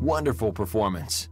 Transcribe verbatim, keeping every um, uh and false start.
Wonderful performance.